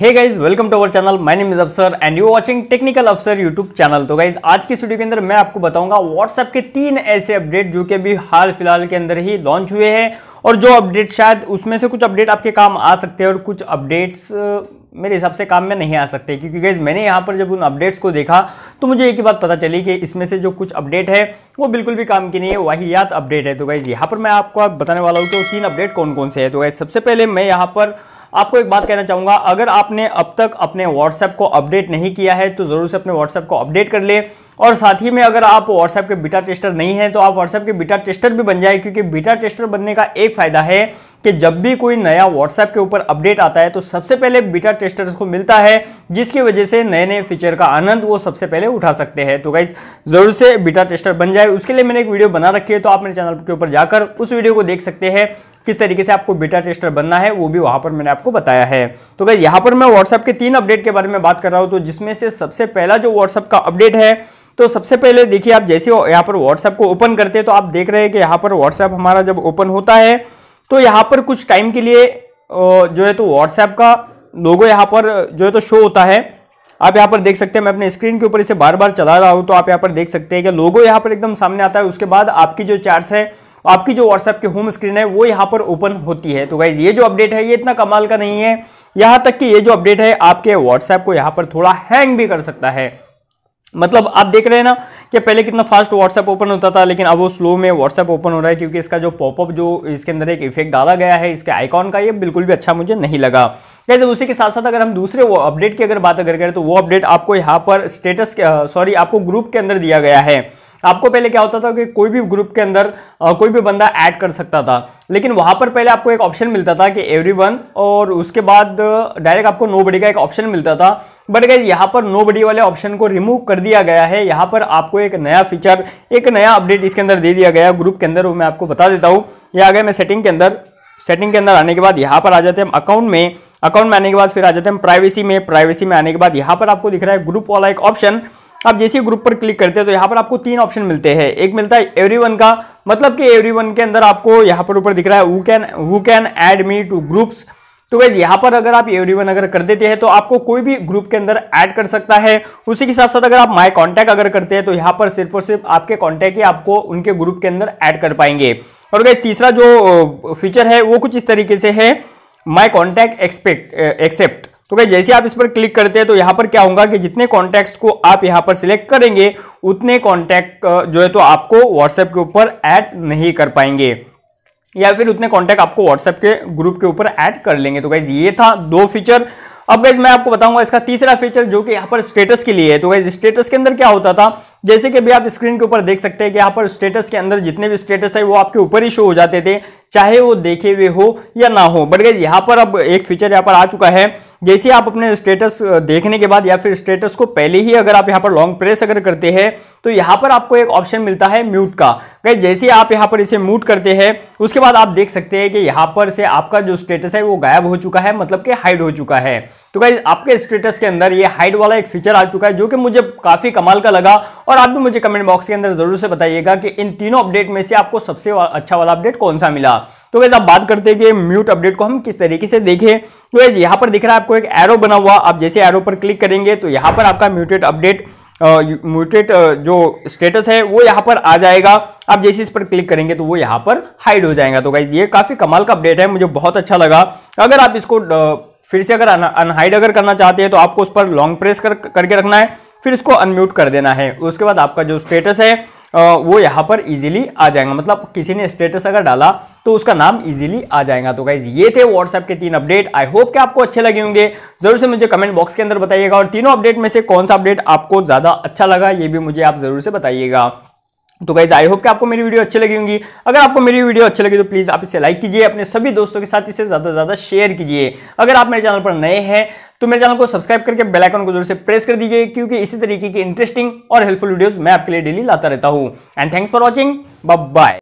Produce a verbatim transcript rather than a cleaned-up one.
Hey guys welcome to our channel, my name is Afsar and you watching technical Afsar YouTube channel. तो guys आज की video के अंदर मैं आपको बताऊंगा व्हाट्सएप के तीन ऐसे अपडेट जो कि अभी हाल फिलहाल के अंदर ही लॉन्च हुए हैं, और जो अपडेट शायद उसमें से कुछ अपडेट आपके काम आ सकते हैं और कुछ अपडेट्स मेरे हिसाब से काम में नहीं आ सकते। क्योंकि गाइज मैंने यहाँ पर जब उन अपडेट्स को देखा तो मुझे एक ही बात पता चली कि इसमें से जो कुछ अपडेट है वो बिल्कुल भी काम की नहीं है, वाहियात अपडेट है। तो गाइज यहाँ पर मैं आपको बताने वाला हूँ कि वो तीन अपडेट कौन कौन से है। तो गाइज सबसे पहले मैं यहाँ पर आपको एक बात कहना चाहूँगा, अगर आपने अब तक अपने WhatsApp को अपडेट नहीं किया है तो ज़रूर से अपने WhatsApp को अपडेट कर ले, और साथ ही में अगर आप WhatsApp के बीटा टेस्टर नहीं हैं तो आप WhatsApp के बीटा टेस्टर भी बन जाए। क्योंकि बीटा टेस्टर बनने का एक फ़ायदा है कि जब भी कोई नया WhatsApp के ऊपर अपडेट आता है तो सबसे पहले बीटा टेस्टर्स को मिलता है, जिसकी वजह से नए नए फीचर का आनंद वो सबसे पहले उठा सकते हैं। तो गाइज ज़रूर से बीटा टेस्टर बन जाए, उसके लिए मैंने एक वीडियो बना रखी है, तो आप मेरे चैनल के ऊपर जाकर उस वीडियो को देख सकते हैं, किस तरीके से आपको बीटा टेस्टर बनना है वो भी वहां पर मैंने आपको बताया है। तो गाइस यहां पर मैं WhatsApp के तीन अपडेट के बारे में बात कर रहा हूं, तो जिसमें से सबसे पहला जो WhatsApp का अपडेट है, तो सबसे पहले देखिए आप जैसे यहां पर WhatsApp को ओपन करते हैं तो आप देख रहे हैं कि यहां पर WhatsApp हमारा जब ओपन होता है तो यहां पर कुछ टाइम के लिए जो है तो WhatsApp का लोगो यहाँ पर जो है तो शो होता है। आप यहाँ पर देख सकते हैं, मैं अपने स्क्रीन के ऊपर इसे बार बार चला रहा हूँ, तो आप यहाँ पर देख सकते हैं कि लोगो यहाँ पर एकदम सामने आता है। उसके बाद आपकी जो चैट्स है, आपकी जो WhatsApp की होम स्क्रीन है वो यहाँ पर ओपन होती है। तो गाइज ये जो अपडेट है ये इतना कमाल का नहीं है, यहाँ तक कि ये जो अपडेट है आपके WhatsApp को यहाँ पर थोड़ा हैंग भी कर सकता है। मतलब आप देख रहे हैं ना कि पहले कितना फास्ट WhatsApp ओपन होता था, लेकिन अब वो स्लो में WhatsApp ओपन हो रहा है, क्योंकि इसका जो पॉपअप जो इसके अंदर एक इफेक्ट डाला गया है इसके आइकॉन का, ये बिल्कुल भी अच्छा मुझे नहीं लगा। गाइस उसी के साथ साथ अगर हम दूसरे वो अपडेट की अगर बात अगर करें तो वो अपडेट आपको यहाँ पर स्टेटस सॉरी आपको ग्रुप के अंदर दिया गया है। आपको पहले क्या होता था कि कोई भी ग्रुप के अंदर आ, कोई भी बंदा ऐड कर सकता था, लेकिन वहां पर पहले आपको एक ऑप्शन मिलता था कि एवरीवन, और उसके बाद डायरेक्ट आपको नोबडी का एक ऑप्शन मिलता था। बट गाइस यहाँ पर नोबडी वाले ऑप्शन को रिमूव कर दिया गया है, यहाँ पर आपको एक नया फीचर, एक नया अपडेट इसके अंदर दे दिया गया ग्रुप के अंदर, वो मैं आपको बता देता हूँ। यह आ गया मैं सेटिंग के अंदर, सेटिंग के अंदर आने के बाद यहाँ पर आ जाते हैं हम अकाउंट में, अकाउंट में आने के बाद फिर आ जाते हैं हम प्राइवेसी में, प्राइवेसी में आने के बाद यहाँ पर आपको दिख रहा है ग्रुप वाला एक ऑप्शन। आप जैसे ग्रुप पर क्लिक करते हैं तो यहाँ पर आपको तीन ऑप्शन मिलते हैं। एक मिलता है एवरीवन का, मतलब कि एवरीवन के अंदर आपको यहाँ पर ऊपर दिख रहा है who can who can add me to groups. तो गाइस यहाँ पर अगर आप एवरीवन अगर कर देते हैं तो आपको कोई भी ग्रुप के अंदर ऐड कर सकता है। उसी के साथ साथ अगर आप माय कॉन्टैक्ट अगर करते हैं तो यहाँ पर सिर्फ और सिर्फ आपके कॉन्टैक्ट ही आपको उनके ग्रुप के अंदर ऐड कर पाएंगे। और गाइस तीसरा जो फीचर है वो कुछ इस तरीके से है, माय कॉन्टैक्ट एक्सपेक्ट एक्सेप्ट। तो गाइस जैसे आप इस पर क्लिक करते हैं तो यहाँ पर क्या होगा कि जितने कॉन्टैक्ट्स को आप यहाँ पर सिलेक्ट करेंगे उतने कॉन्टैक्ट जो है तो आपको WhatsApp के ऊपर ऐड नहीं कर पाएंगे, या फिर उतने कॉन्टैक्ट आपको WhatsApp के ग्रुप के ऊपर ऐड कर लेंगे। तो गाइस ये था दो फीचर। अब गाइस मैं आपको बताऊंगा इसका तीसरा फीचर जो कि यहाँ पर स्टेटस के लिए है। तो गाइस स्टेटस के अंदर क्या होता था, जैसे कि भी आप स्क्रीन के ऊपर देख सकते हैं कि यहाँ पर स्टेटस के अंदर जितने भी स्टेटस है वो आपके ऊपर ही शो हो जाते थे, चाहे वो देखे हुए हो या ना हो। बट गाइस यहाँ पर अब एक फीचर यहाँ पर आ चुका है, जैसे आप अपने स्टेटस देखने के बाद या फिर स्टेटस को पहले ही अगर आप यहाँ पर लॉन्ग प्रेस अगर करते हैं तो यहाँ पर आपको एक ऑप्शन मिलता है म्यूट का। गाइस जैसे आप यहाँ पर इसे म्यूट करते हैं उसके बाद आप देख सकते हैं कि यहाँ पर से आपका जो स्टेटस है वो गायब हो चुका है, मतलब कि हाइड हो चुका है। तो गाइस आपके स्टेटस के अंदर ये हाइड वाला एक फीचर आ चुका है जो कि मुझे काफी कमाल का लगा, और आप भी मुझे कमेंट बॉक्स के अंदर जरूर से बताइएगा कि इन तीनों अपडेट में से आपको सबसे अच्छा वाला अपडेट कौन सा मिला। तो गाइस आप बात करते हैं कि म्यूट अपडेट को हम किस तरीके से देखें। तो गाइस यहाँ पर दिख रहा है आपको एक एरो बना हुआ, आप जैसे एरो पर क्लिक करेंगे तो यहाँ पर आपका muted update muted uh, uh, जो स्टेटस है वो यहाँ पर आ जाएगा। आप जैसे इस पर क्लिक करेंगे तो वो यहाँ पर हाइड हो जाएगा। तो गाइज ये काफी कमाल का अपडेट है, मुझे बहुत अच्छा लगा। अगर आप इसको uh, फिर से अगर अनहाइड अगर करना चाहते हैं तो आपको उस पर लॉन्ग प्रेस कर करके रखना है, फिर इसको अनम्यूट कर देना है, उसके बाद आपका जो स्टेटस है वो यहाँ पर इजीली आ जाएगा। मतलब किसी ने स्टेटस अगर डाला तो उसका नाम इजीली आ जाएगा। तो गाइज ये थे WhatsApp के तीन अपडेट, आई होप कि आपको अच्छे लगे होंगे। जरूर से मुझे कमेंट बॉक्स के अंदर बताइएगा, और तीनों अपडेट में से कौन सा अपडेट आपको ज़्यादा अच्छा लगा ये भी मुझे आप जरूर से बताइएगा। तो गाइज आई होप कि आपको मेरी वीडियो अच्छी लगी होंगी। अगर आपको मेरी वीडियो अच्छी लगी तो प्लीज़ आप इसे लाइक कीजिए, अपने सभी दोस्तों के साथ इसे ज़्यादा से ज़्यादा शेयर कीजिए। अगर आप मेरे चैनल पर नए हैं तो मेरे चैनल को सब्सक्राइब करके बेल आइकन को जरूर से प्रेस कर दीजिए, क्योंकि इसी तरीके की इंटरेस्टिंग और हेल्पफुल वीडियोस मैं आपके लिए डेली लाता रहता हूँ। And thanks for watching, bye bye.